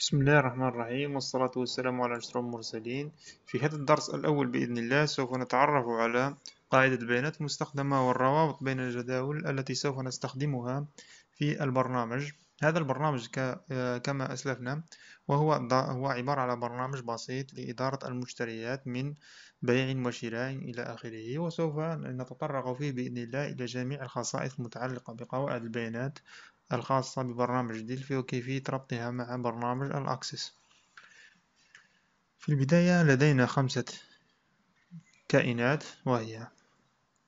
بسم الله الرحمن الرحيم، والصلاة والسلام على أشرف المرسلين. في هذا الدرس الأول بإذن الله سوف نتعرف على قاعدة البيانات المستخدمة والروابط بين الجداول التي سوف نستخدمها في البرنامج. هذا البرنامج كما أسلفنا وهو عبارة على برنامج بسيط لإدارة المشتريات من بيع وشراء إلى آخره، وسوف نتطرق فيه بإذن الله إلى جميع الخصائص المتعلقة بقواعد البيانات الخاصة ببرنامج ديلفي وكيفية ربطها مع برنامج الأكسس. في البداية لدينا 5 كائنات، وهي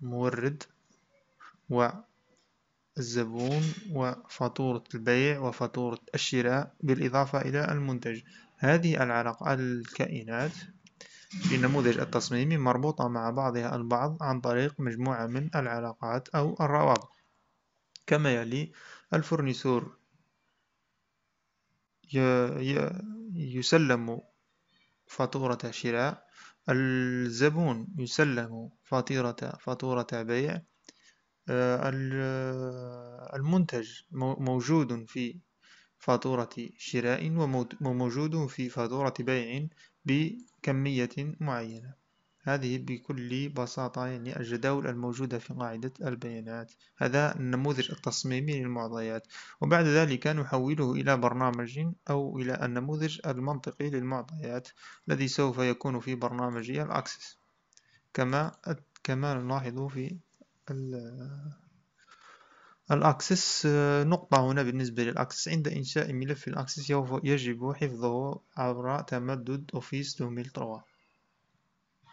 مورد والزبون وفاتورة البيع وفاتورة الشراء بالإضافة إلى المنتج. هذه الكائنات في النموذج التصميمي مربوطة مع بعضها البعض عن طريق مجموعة من العلاقات أو الروابط كما يلي: الفورنيسور يسلم فاتورة شراء، الزبون يسلم فاتورة بيع، المنتج موجود في فاتورة شراء وموجود في فاتورة بيع بكمية معينة. هذه بكل بساطة يعني الجداول الموجودة في قاعدة البيانات. هذا النموذج التصميمي للمعطيات، وبعد ذلك نحوله إلى برنامج أو إلى النموذج المنطقي للمعطيات الذي سوف يكون في برنامجي الأكسس كما نلاحظ في الأكسس. نقطة هنا بالنسبة للأكسس: عند إنشاء ملف الأكسس يجب حفظه عبر تمدد أوفيس 2003،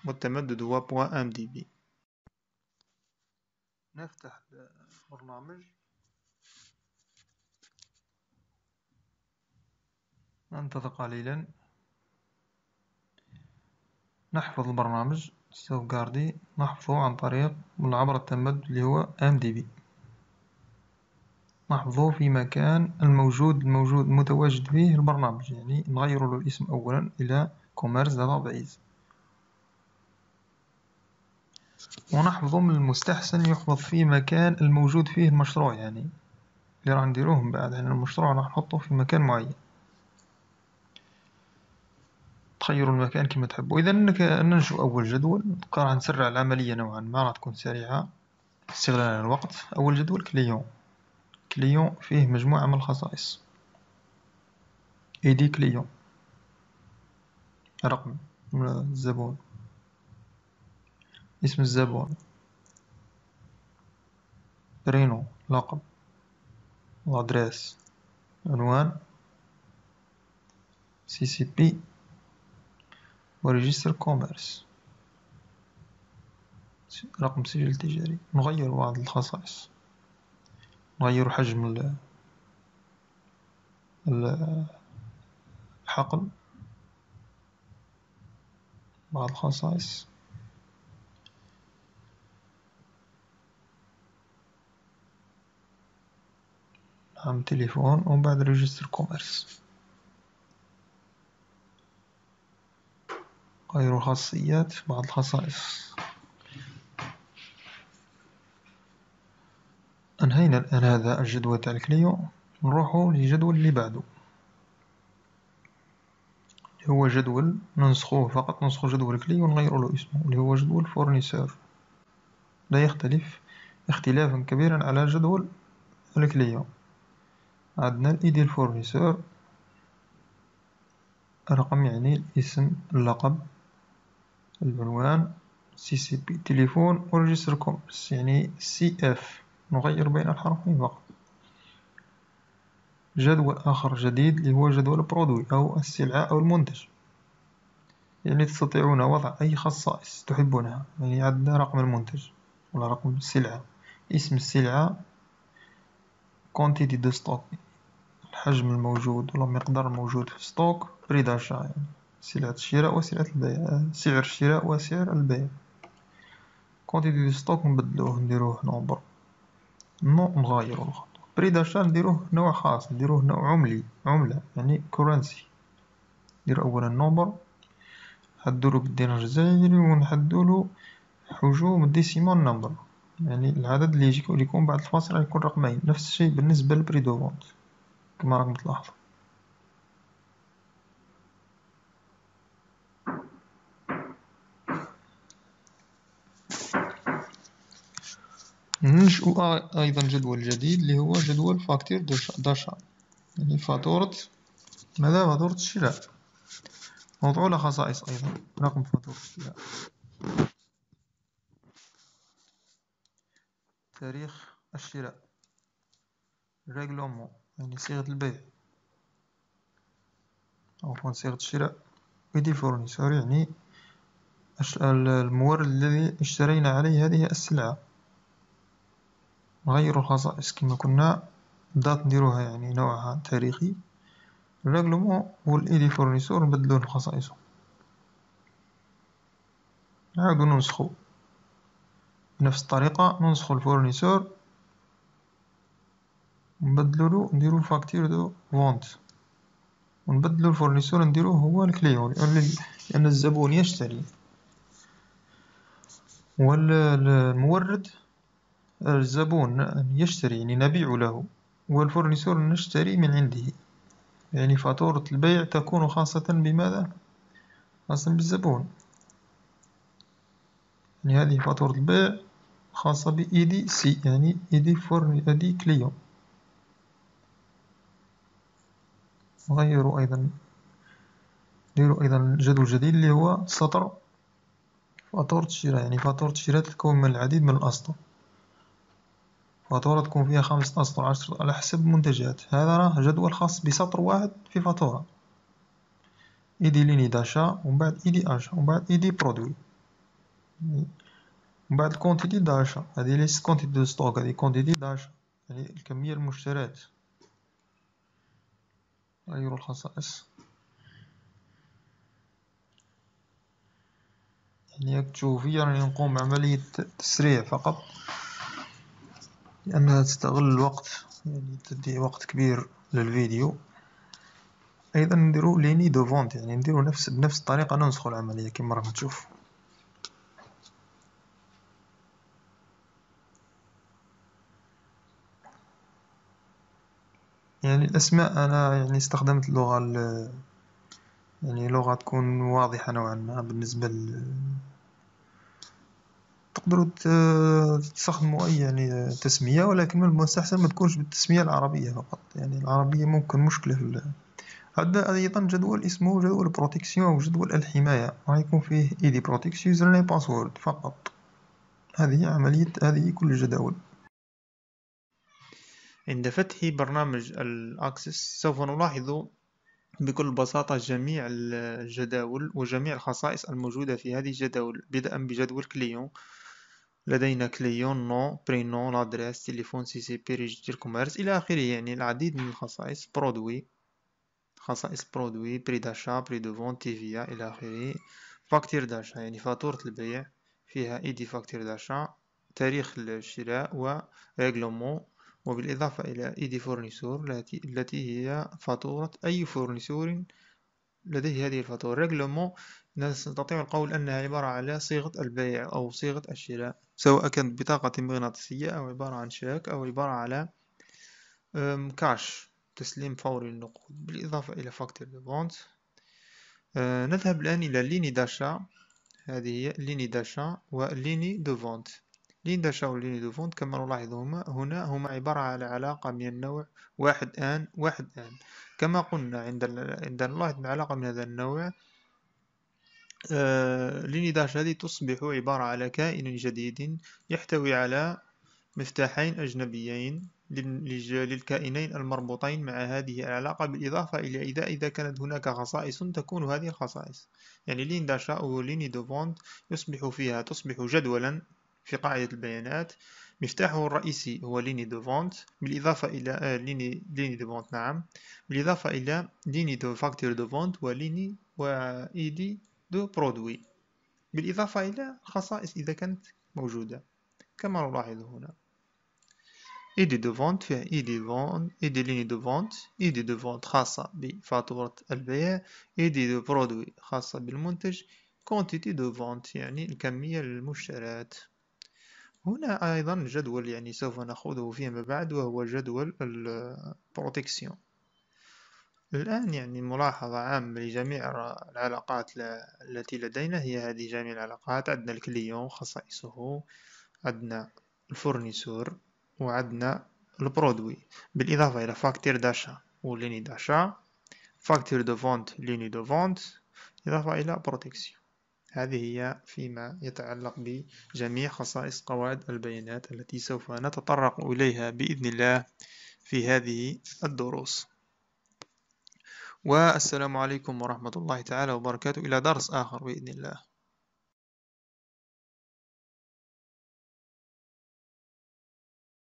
والتمدد هو .mdb. نفتح البرنامج، ننتظر قليلا، نحفظ البرنامج سوفغاردي، نحفظه عن طريق عبر التمدد اللي هو .mdb، نحفظه في مكان الموجود متواجد فيه البرنامج، يعني نغير له الاسم أولا إلى commerce database، ونحفظه من المستحسن يحفظ في مكان الموجود فيه المشروع، يعني اللي راح نديروه من بعد، يعني المشروع راح نحطه في مكان معين. تخيروا المكان كما تحبوا. إذا ننشئ أول جدول، راح نسرع العملية نوعا ما، راح تكون سريعة استغلالا للوقت. أول جدول كليون فيه مجموعة من الخصائص: ايدي كليون، رقم الزبون، اسم الزبون، برينو لقب، الأدرس عنوان، CCP، وريجستر كوميرس، رقم سجل تجاري. نغير بعض الخصائص، نغير حجم الحقل، بعض الخصائص، عم تليفون، ومن بعد ريجستر كوميرس. غير الخاصيات، بعض الخصائص. انهينا الان هذا الجدول تاع الكليو. نروحو للجدول اللي بعده، اللي هو جدول ننسخوه فقط، ننسخو جدول كليو ونغيرو له اسمه، اللي هو جدول فورنيسور، لا يختلف اختلافا كبيرا على جدول الكليو. عندنا الايدي الفورنيسور، رقم يعني الاسم، اللقب، العنوان، CCP، تليفون، وريجستر كوميرس يعني CF. نغير بين الحرفين فقط. جدول آخر جديد اللي هو جدول برودوي أو السلعة أو المنتج، يعني تستطيعون وضع أي خصائص تحبونها، يعني عندنا رقم المنتج ولا رقم السلعة، اسم السلعة، quantity دو ستوك، الحجم الموجود ولا المقدار الموجود في ستوك، بريد الشراء يعني سلعة الشراء وسلعة البيع، سعر الشراء وسعر البيع. quantity دو ستوك نبدلوه، نديروه نمبر، نغيرو الخطوة. بريد الشراء نديروه نوع خاص، نديروه نوع عملة يعني كورنسي. ندير أولا النمبر، نحدولو بالدينار الجزائري، ونحدولو حجم الديسيمال نمبر، يعني العدد اللي يكون بعد الفاصلة يكون رقمين. نفس الشيء بالنسبة للبريدوفونت كما راكم تلاحظوا. ننشئ أيضا جدول جديد اللي هو جدول فاكتير داشا، يعني فاتورة ماذا؟ فاتورة الشراء. وضعوا له خصائص أيضا رقم فاتورة الشراء، تاريخ الشراء، ريغلومون يعني صيغة البيع عفوا صيغة الشراء، إيدي فورنيسور يعني المورد الذي اشترينا عليه هذه السلعة. نغير الخصائص كما كنا، دات نديروها يعني نوعها تاريخي، الريغلومون والإيدي فورنيسور نبدلوهم خصائصهم، نعاودو ننسخو بنفس الطريقة، ننسخو الفورنيسور ونبدلولو نديرو فاكتير دو فونت، ونبدلو الفورنيسور نديروه هو الكليون لأن الزبون يشتري، والمورد الزبون يشتري يعني نبيع له، والفورنيسور نشتري من عنده، يعني فاتورة البيع تكون خاصة بماذا؟ خاصة بالزبون، يعني هذه فاتورة البيع خاصة بإيدي سي يعني إيدي كليون. نغيروا أيضا، نديروا أيضا جدول جديد اللي هو سطر فاتورة الشراء، يعني فاتورة الشراء تتكون من العديد من الأسطر، فاتورة تكون فيها 5 أسطر 10 على حسب المنتجات. هذا راه جدول خاص بسطر واحد في فاتورة، إيدي ليني داشا ومن بعد إيدي أجا ومن بعد إيدي برودوي ومن بعد كونتيتي داشا، هذه ليست كونتيتي دو ستوك، هذه كونتيتي داشا يعني الكمية المشترات. غيروا الخصائص يعني ياك تشوفو فيا راني نقوم بعملية تسريع فقط لأنها تستغل الوقت، يعني تدي وقت كبير للفيديو. أيضا نديرو ليني دو فونت، يعني نديرو بنفس الطريقة ننسخو العملية كما راكم تشوفو. يعني الأسماء أنا يعني استخدمت اللغة يعني لغة تكون واضحة نوعا ما بالنسبة تقدروا تستخدموا أي يعني تسمية، ولكن من المستحسن ما تكونش بالتسمية العربية فقط، يعني العربية ممكن مشكلة في عندنا أيضا جدول اسمه جدول بروتيكسيون وجدول الحماية، راح يكون فيه إيدي بروتيكسيون يوزرنيم باسورد فقط. هذه كل الجداول. عند فتح برنامج الأكسس سوف نلاحظ بكل بساطة جميع الجداول وجميع الخصائص الموجودة في هذه الجداول، بدءا بجدول كليون. لدينا كليون، نو، برينو، لادريس، تليفون، سي سي بي، ريجستر كوميرس إلى آخره، يعني العديد من الخصائص. برودوي، خصائص برودوي، بري داشا، بري دو فون، تيفيا إلى آخره. فاكتير داشا يعني فاتورة البيع، فيها إيدي فاكتير داشا، تاريخ الشراء وريغلومون، وبالإضافة إلى إيدي فورنيسور التي هي فاتورة أي فورنيسور لديه هذه الفاتورة. ريغلومون نستطيع القول أنها عبارة على صيغة البيع أو صيغة الشراء، سواء كانت بطاقة مغناطيسية أو عبارة عن شيك أو عبارة على كاش تسليم فوري للنقود. بالإضافة إلى فاكتور دو فونت. نذهب الآن إلى ليني داشا، هذه هي ليني داشا وليني دو فونت. لين داشا ولين دو فونت كما نلاحظ هما عبارة على علاقة من النوع واحد آن، كما قلنا عندنا نلاحظ علاقة من هذا النوع. لين داشا هذه تصبح عبارة على كائن جديد يحتوي على مفتاحين أجنبيين للكائنين المربوطين مع هذه العلاقة، بالإضافة إلى إذا كانت هناك خصائص تكون هذه الخصائص. يعني لين داشا ولين دو فونت تصبح جدولا في قاعدة البيانات، مفتاحه الرئيسي هو ليني دو فونت، بالإضافة إلى ليني دو فونت، نعم، بالإضافة إلى ليني دو فاكتور دو فونت وليني وإيدي دو برودوي، بالإضافة إلى خصائص إذا كانت موجودة كما نلاحظ هنا. إيدي دو فونت فيها إيدي ليني دو فونت، إيدي دو فونت خاصة بفاتورة البيع، إيدي دو برودوي خاصة بالمنتج، كونتيتي دو فونت يعني الكمية المشترات. هنا أيضا جدول يعني سوف نأخذه فيما بعد وهو جدول البروتكسيون. الآن يعني ملاحظة عامة لجميع العلاقات التي لدينا هي هذه. جميع العلاقات عندنا الكليون خصائصه، عندنا الفورنيسور وعندنا البرودوي بالاضافه الى فاكتير داشا وليني داشا، فاكتير دو فونت ليني دو فونت، اضافه الى بروتكسيون. هذه هي فيما يتعلق بجميع خصائص قواعد البيانات التي سوف نتطرق اليها باذن الله في هذه الدروس. والسلام عليكم ورحمة الله تعالى وبركاته، إلى درس آخر بإذن الله.